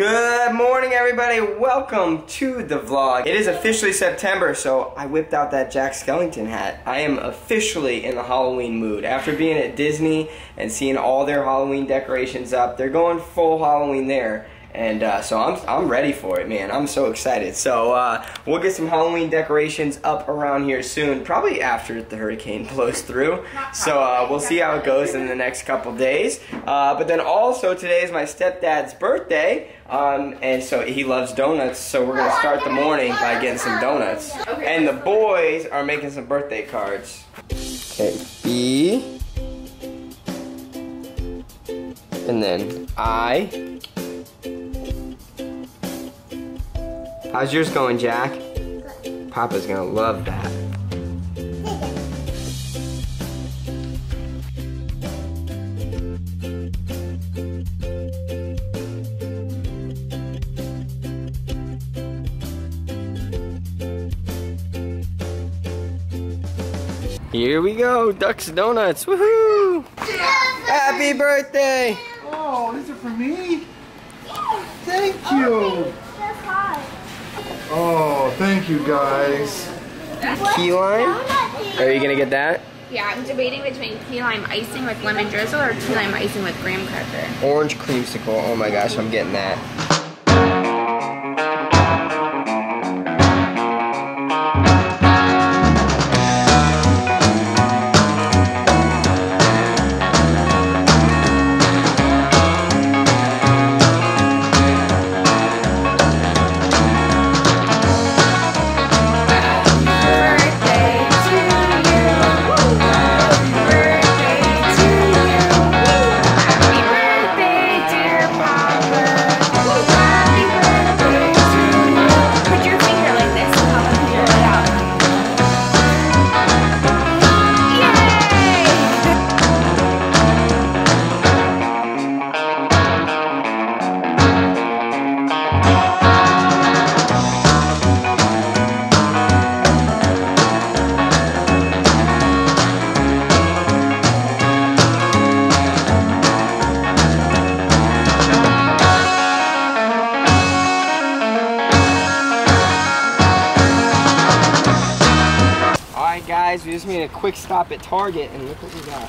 Good morning, everybody. Welcome to the vlog. It is officially September, so I whipped out that Jack Skellington hat. I am officially in the Halloween mood. After being at Disney and seeing all their Halloween decorations up, they're going full Halloween there. And so I'm ready for it, man. I'm so excited. So we'll get some Halloween decorations up around here soon, probably after the hurricane blows through. So we'll see how it goes in the next couple days. But then also today is my stepdad's birthday, and so he loves donuts. So we're gonna start the morning by getting some donuts. And the boys are making some birthday cards. Okay, B, and then I. How's yours going, Jack? Good. Papa's gonna love that. Here we go, Ducks and Donuts, woohoo! Happy birthday! Oh, these are for me? Thank you! Oh, thank you guys. Key lime? Are you gonna get that? Yeah, I'm debating between key lime icing with lemon drizzle or key lime icing with graham cracker. Orange creamsicle, oh my gosh, I'm getting that. We just made a quick stop at Target and look what we got.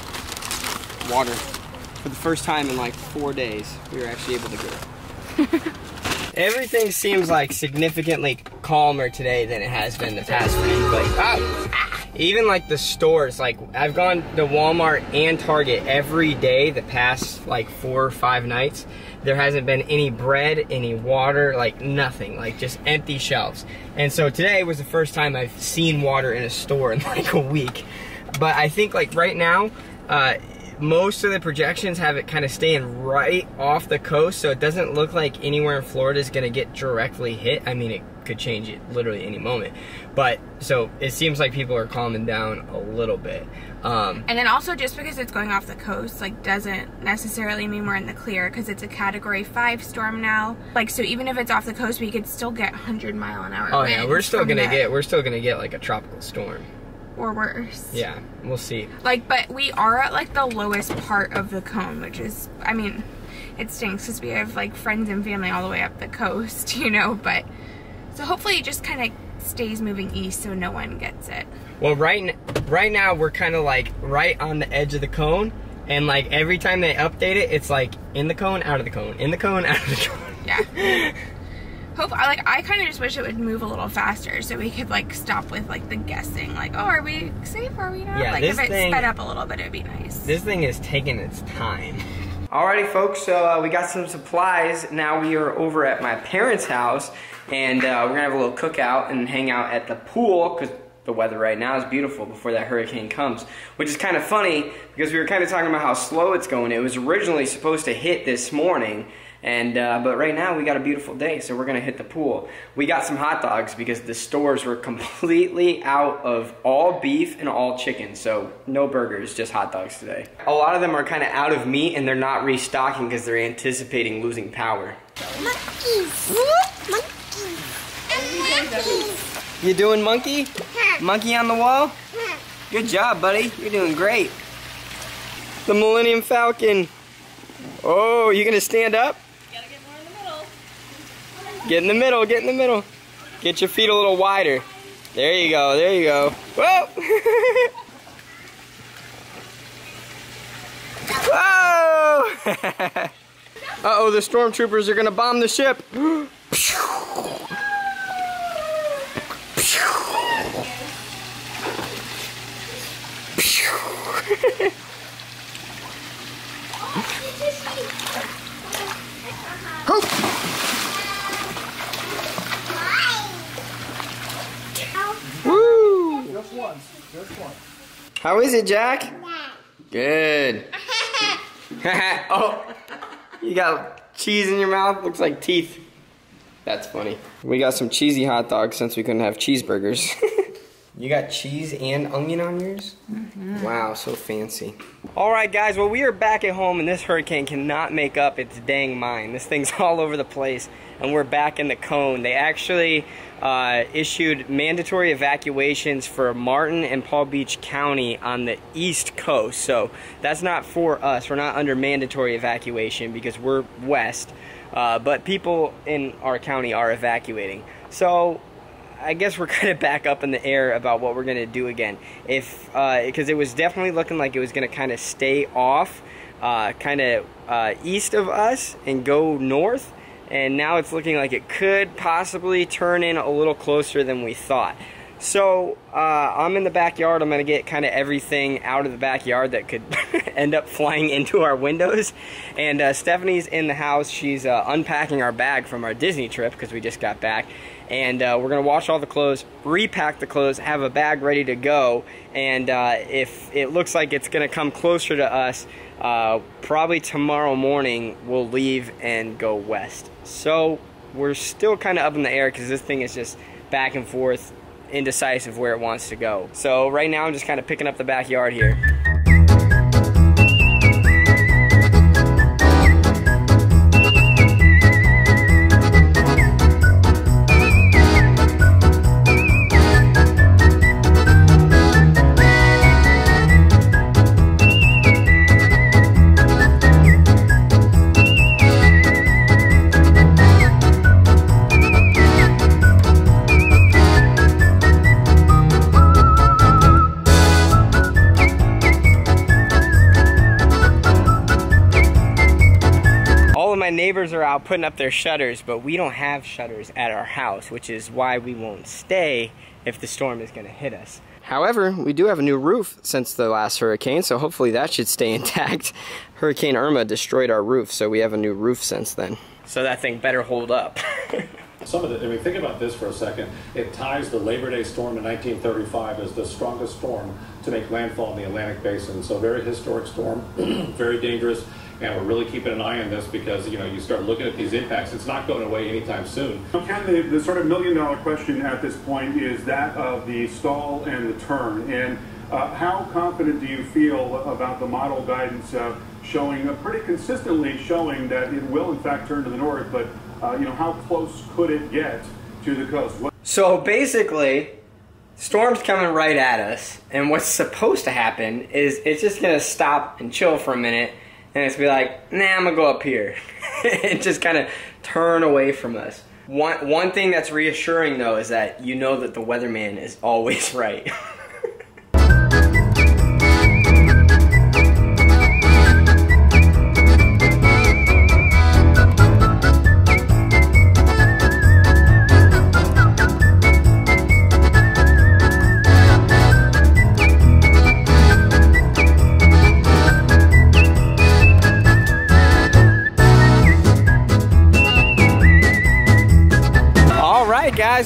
Water. For the first time in like 4 days, we were actually able to get it. Everything seems like significantly calmer today than it has been the past week. Like, even like the stores, like I've gone to Walmart and Target every day the past like 4 or 5 nights. There hasn't been any bread, any water, like nothing, like just empty shelves. And so today was the first time I've seen water in a store in like a week. But I think like right now, most of the projections have it kind of staying right off the coast, so it doesn't look like anywhere in Florida is gonna get directly hit. I mean, it could change it literally any moment. But so it seems like people are calming down a little bit. And then also just because it's going off the coast, like doesn't necessarily mean we're in the clear because it's a Category 5 storm now. Like, so even if it's off the coast, we could still get 100-mile-an-hour. Oh yeah, we're still gonna get like a tropical storm. Or worse. Yeah, we'll see. Like, but we are at like the lowest part of the cone, which is, I mean, it stinks because we have like friends and family all the way up the coast, you know, but so hopefully it just kind of stays moving east so no one gets it. Well, right now we're kind of like right on the edge of the cone, and like every time they update it, it's like in the cone, out of the cone, in the cone, out of the cone. Yeah. Like, I kind of just wish it would move a little faster so we could like stop with like the guessing, like, oh, are we safe, are we not? Yeah, like if it sped up a little bit, it would be nice. This thing is taking its time. Alrighty folks, so we got some supplies. Now we are over at my parents' house, and we're gonna have a little cookout and hang out at the pool because the weather right now is beautiful before that hurricane comes, which is kind of funny because we were kind of talking about how slow it's going. It was originally supposed to hit this morning, and but right now we got a beautiful day, so we're gonna hit the pool. We got some hot dogs because the stores were completely out of all beef and all chicken, so no burgers, just hot dogs today. A lot of them are kind of out of meat and they're not restocking because they're anticipating losing power. Monkeys. Monkeys. Monkeys. You doing monkey? Monkey on the wall? Good job, buddy. You're doing great. The Millennium Falcon. Oh, you gonna stand up? Gotta get more in the middle. Get in the middle, get in the middle. Get your feet a little wider. There you go, there you go. Whoa! Whoa! Uh-oh, the stormtroopers are gonna bomb the ship. Woo! Just one. Just one. How is it, Jack? Yeah. Good. Oh, you got cheese in your mouth. Looks like teeth. That's funny. We got some cheesy hot dogs since we couldn't have cheeseburgers. You got cheese and onion on yours? Mm-hmm. Wow, so fancy. All right, guys, well, we are back at home, and this hurricane cannot make up its dang mind. This thing's all over the place, and we're back in the cone. They actually issued mandatory evacuations for Martin and Palm Beach County on the East Coast, so that's not for us. We're not under mandatory evacuation because we're west, but people in our county are evacuating. So I guess we're kind of back up in the air about what we're going to do again. Because it was definitely looking like it was going to kind of stay off, kind of east of us and go north. And now it's looking like it could possibly turn in a little closer than we thought. So I'm in the backyard. I'm going to get kind of everything out of the backyard that could end up flying into our windows. And Stephanie's in the house. She's unpacking our bag from our Disney trip because we just got back. And we're going to wash all the clothes, repack the clothes, have a bag ready to go. And if it looks like it's going to come closer to us, probably tomorrow morning we'll leave and go west. So we're still kind of up in the air because this thing is just back and forth, indecisive where it wants to go. So right now I'm just kind of picking up the backyard here. Neighbors are out putting up their shutters, but we don't have shutters at our house, which is why we won't stay if the storm is going to hit us. However, we do have a new roof since the last hurricane, so hopefully that should stay intact. Hurricane Irma destroyed our roof, so we have a new roof since then. So that thing better hold up. I mean, think about this for a second. It ties the Labor Day storm in 1935 as the strongest storm to make landfall in the Atlantic Basin. So very historic storm, very dangerous. And we're really keeping an eye on this because, you know, you start looking at these impacts. It's not going away anytime soon. Kind of the sort of million-dollar question at this point is that of the stall and the turn. And how confident do you feel about the model guidance showing, pretty consistently showing that it will, in fact, turn to the north, but, you know, how close could it get to the coast? So basically, storm's coming right at us. And what's supposed to happen is it's just going to stop and chill for a minute. And it's be like, nah, I'm gonna go up here. And just kind of turn away from us. One thing that's reassuring, though, is that you know that the weatherman is always right.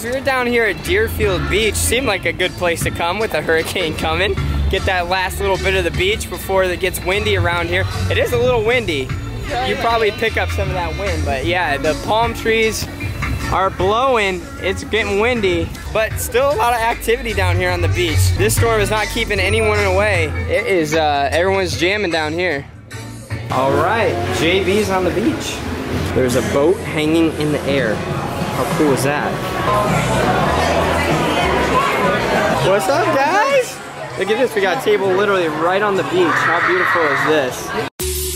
We were down here at Deerfield Beach. Seemed like a good place to come with a hurricane coming. Get that last little bit of the beach before it gets windy around here. It is a little windy. You probably pick up some of that wind, but yeah, the palm trees are blowing. It's getting windy, but still a lot of activity down here on the beach. This storm is not keeping anyone away. It is, everyone's jamming down here. All right, JB's on the beach. There's a boat hanging in the air. How cool is that? What's up, guys? Look at this, we got a table literally right on the beach. How beautiful is this?